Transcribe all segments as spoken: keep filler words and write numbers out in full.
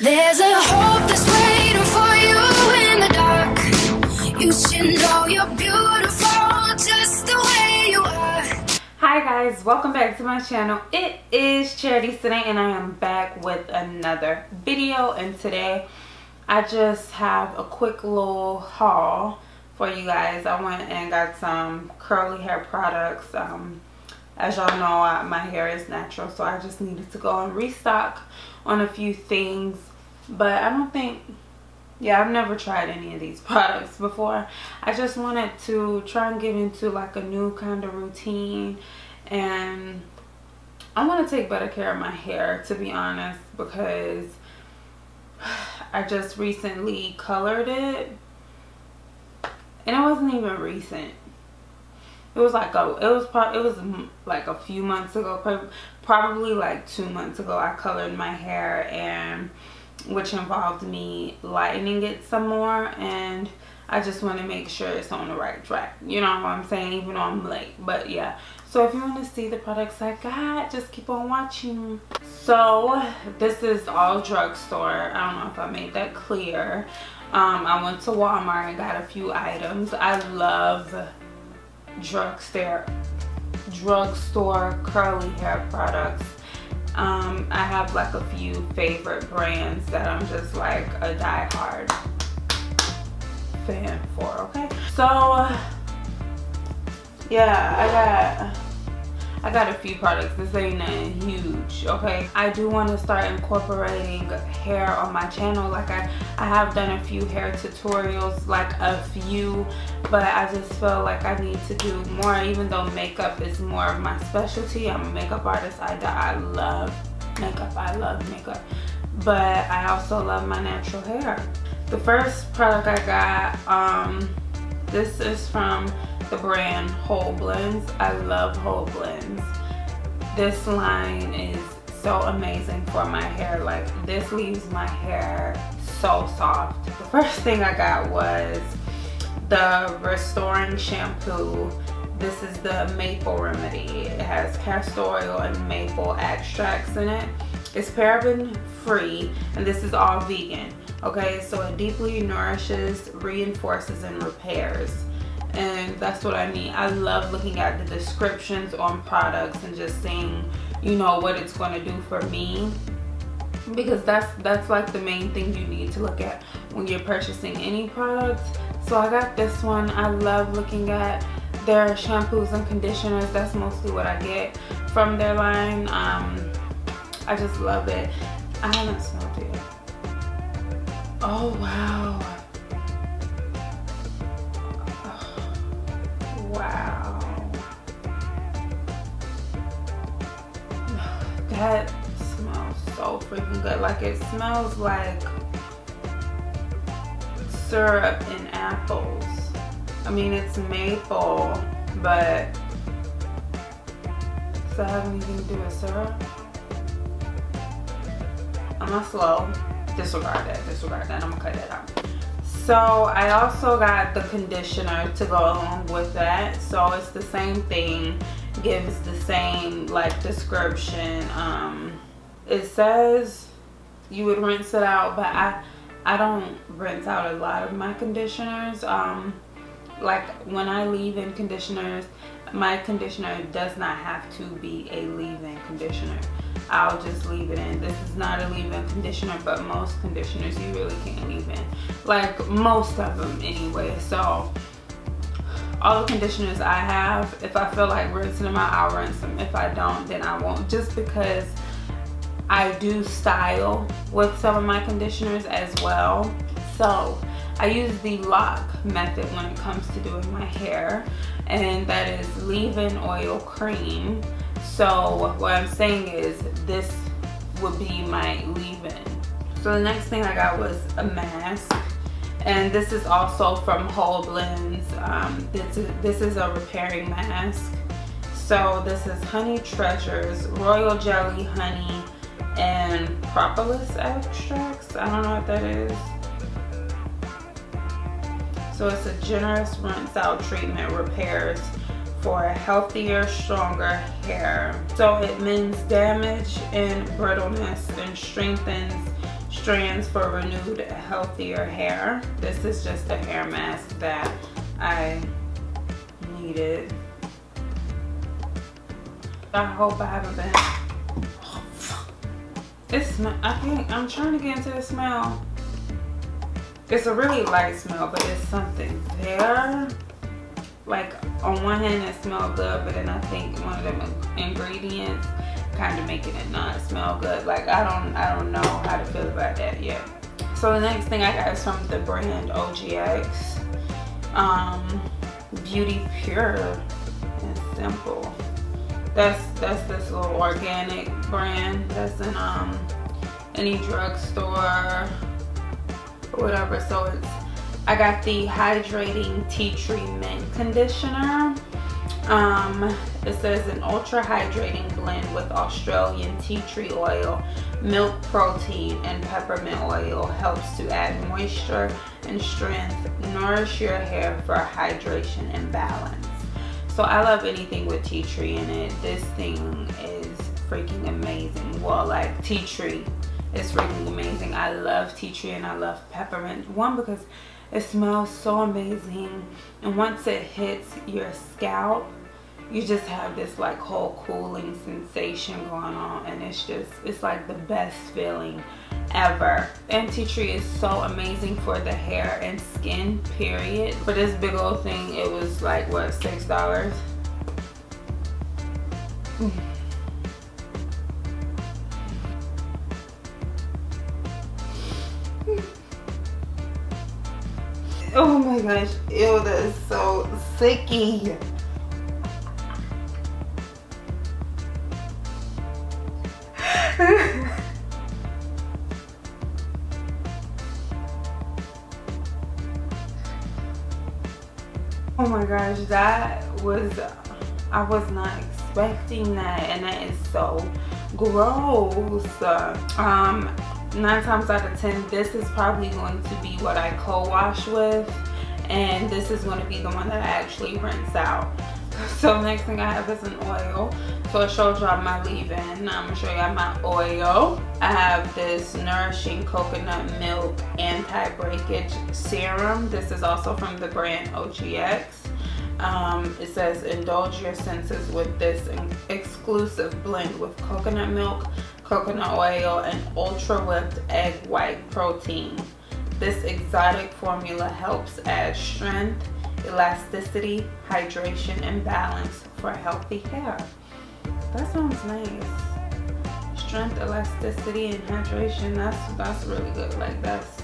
There's a hope that's waiting for you in the dark. You should know you're beautiful just the way you are. Hi guys, welcome back to my channel. It is Charity Sinae and I am back with another video, and today I just have a quick little haul for you guys. I went and got some curly hair products. Um, as y'all know, I, my hair is natural, so I just needed to go and restock on a few things. But I don't think, yeah, I've never tried any of these products before. I just wanted to try and get into like a new kind of routine, and I want to take better care of my hair, to be honest, because I just recently colored it. And it wasn't even recent. It was like a, it was probably, it was like a few months ago, probably like two months ago. I colored my hair, and which involved me lightening it some more. And I just want to make sure it's on the right track. You know what I'm saying? Even though I'm late, but yeah. So if you want to see the products I got, just keep on watching. So this is all drugstore. I don't know if I made that clear. Um, I went to Walmart and got a few items. I love drugstore drugstore curly hair products. Um, I have like a few favorite brands that I'm just like a diehard fan for. Okay, so yeah, I got I got a few products. This ain't nothing huge. Okay, I do want to start incorporating hair on my channel. Like I I have done a few hair tutorials, like a few, but I just feel like I need to do more, even though makeup is more of my specialty. I'm a makeup artist. I, I love makeup. I love makeup. But I also love my natural hair. The first product I got, um, this is from the brand Whole Blends. I love Whole Blends. This line is so amazing for my hair. Like, this leaves my hair so soft. The first thing I got was the restoring shampoo. This is the maple remedy. It has castor oil and maple extracts in it. It's paraben free, and this is all vegan. Okay, so it deeply nourishes, reinforces, and repairs, and that's what I need. I love looking at the descriptions on products and just seeing, you know, what it's going to do for me, because that's that's like the main thing you need to look at when you're purchasing any product. So I got this one. I love looking at their shampoos and conditioners. That's mostly what I get from their line. Um, I just love it. I haven't smelled it. Oh wow. Oh, wow. That smells so freaking good. Like, it smells like syrup and apples. I mean, it's maple, but does that have anything to do with syrup? I'm not slow. Disregard that. Disregard that. I'm gonna cut that out. So I also got the conditioner to go along with that. So it's the same thing. Gives the same like description. Um, it says you would rinse it out, but I I don't rinse out a lot of my conditioners. Um, like when I leave-in conditioners, my conditioner does not have to be a leave-in conditioner. I'll just leave it in. This is not a leave-in conditioner, but most conditioners you really can't leave in. Like most of them anyway. So all the conditioners I have, if I feel like rinsing them out, I'll rinse them. If I don't, then I won't. Just because I do style with some of my conditioners as well. So I use the lock method when it comes to doing my hair, and that is leave-in oil cream. So what I'm saying is this would be my leave-in. So the next thing I got was a mask. And this is also from Whole Blends. Um, this, is, this is a repairing mask. So this is Honey Treasures, Royal Jelly Honey, and Propolis Extracts. I don't know what that is. So it's a generous rinse out treatment, repairs for healthier, stronger hair. So it mends damage and brittleness and strengthens strands for renewed, healthier hair. This is just a hair mask that I needed. I hope I haven't been. Oh, it's my. I can't. I'm trying to get into the smell. It's a really light smell, but it's something there. Like on one hand, it smells good, but then I think one of them ingredients kind of making it not smell good. Like I don't. I don't know how to feel about that yet. So the next thing I got is from the brand O G X. Um, Beauty Pure and Simple. That's that's this little organic brand that's in um any drugstore or whatever. So it's I got the hydrating tea tree mint conditioner. Um, it says an ultra hydrating blend with Australian tea tree oil, milk protein, and peppermint oil. Helps to add moisture and strength, nourish your hair for hydration and balance. So I love anything with tea tree in it. This thing is freaking amazing. Well, like tea tree is freaking amazing. I love tea tree and I love peppermint. One, because it smells so amazing. And once it hits your scalp, you just have this like whole cooling sensation going on. And it's just, it's like the best feeling ever. And tea tree is so amazing for the hair and skin, period. For this big old thing, it was like what, six dollars? Oh my gosh, ew, that is so sicky. Oh my gosh, that was, I was not expecting that, and that is so gross. Um, nine times out of ten, this is probably going to be what I co-wash with, and this is going to be the one that I actually rinse out. So next thing I have is an oil. So I showed y'all my leave-in. I'm going to show y'all my oil. I have this Nourishing Coconut Milk Anti-Breakage Serum. This is also from the brand O G X. Um, it says indulge your senses with this exclusive blend with coconut milk, coconut oil, and ultra-whipped egg white protein. This exotic formula helps add strength, elasticity, hydration, and balance for healthy hair. That sounds nice. Strength, elasticity, and hydration. That's that's really good. Like that's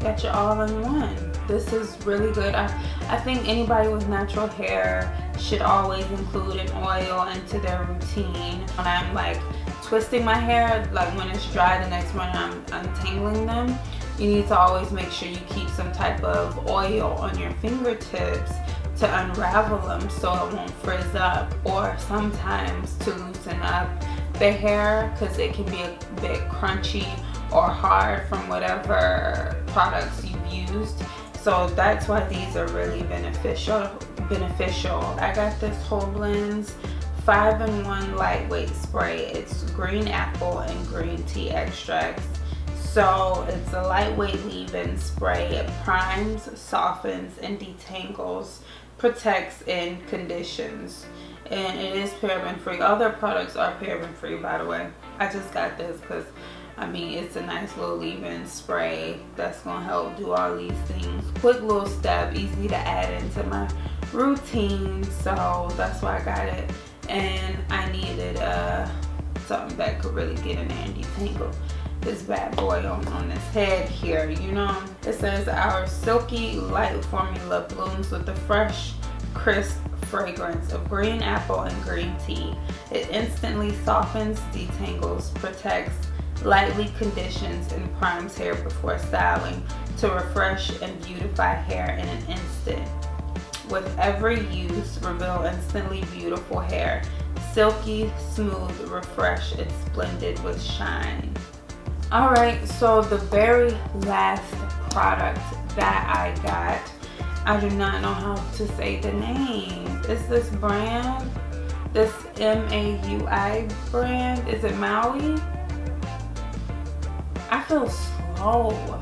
got you all in one. This is really good. I I think anybody with natural hair should always include an oil into their routine. When I'm like twisting my hair, like when it's dry, the next morning I'm untangling them. You need to always make sure you keep some type of oil on your fingertips to unravel them so it won't frizz up, or sometimes to loosen up the hair because it can be a bit crunchy or hard from whatever products you've used. So that's why these are really beneficial. Beneficial. I got this Whole Blends five in one lightweight spray. It's green apple and green tea extracts. So it's a lightweight leave-in spray. It primes, softens, and detangles, protects, and conditions. And it is paraben-free. All their products are paraben-free, by the way. I just got this because, I mean, it's a nice little leave-in spray that's going to help do all these things. Quick little step, easy to add into my routine. So that's why I got it. And I needed uh, something that could really get in there and detangle this bad boy on, on this head here, you know. It says our silky light formula blooms with the fresh, crisp fragrance of green apple and green tea. It instantly softens, detangles, protects, lightly conditions, and primes hair before styling to refresh and beautify hair in an instant. With every use, reveal instantly beautiful hair. Silky, smooth, refresh, and splendid with shine. Alright, so the very last product that I got, I do not know how to say the name. Is this brand, this M A U I brand, is it MAUI? I feel Oh,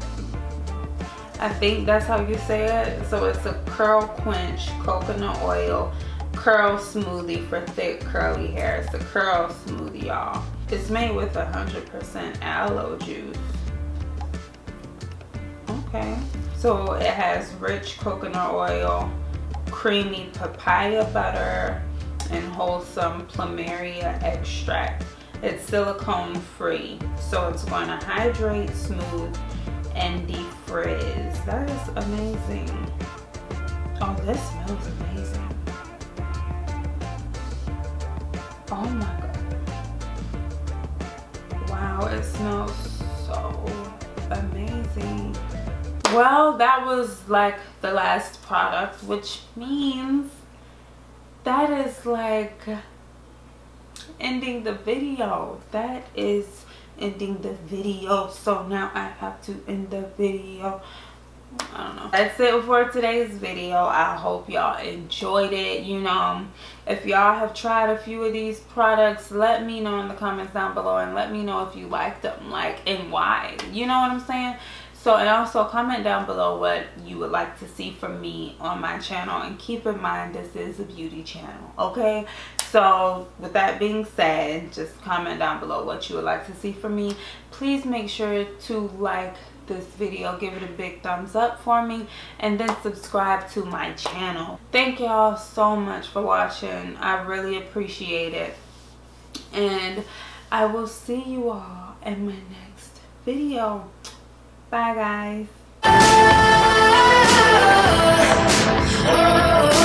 I think that's how you say it. So it's a curl quench coconut oil curl smoothie for thick curly hair. It's a curl smoothie, y'all. It's made with one hundred percent aloe juice. Okay, so it has rich coconut oil, creamy papaya butter, and wholesome plumeria extract. It's silicone free, so it's going to hydrate, smooth, and defrizz. That is amazing. Oh, this smells amazing. Oh my god. Wow, it smells so amazing. Well, that was like the last product, which means that is like ending the video. That is ending the video. So now I have to end the video. I don't know. That's it for today's video. I hope y'all enjoyed it. You know, if y'all have tried a few of these products, let me know in the comments down below and let me know if you like them, like, and why. You know what I'm saying? So, and also comment down below what you would like to see from me on my channel. And keep in mind, this is a beauty channel, okay? So, with that being said, just comment down below what you would like to see from me. Please make sure to like this video, give it a big thumbs up for me, and then subscribe to my channel. Thank y'all so much for watching. I really appreciate it. And I will see you all in my next video. Bye guys.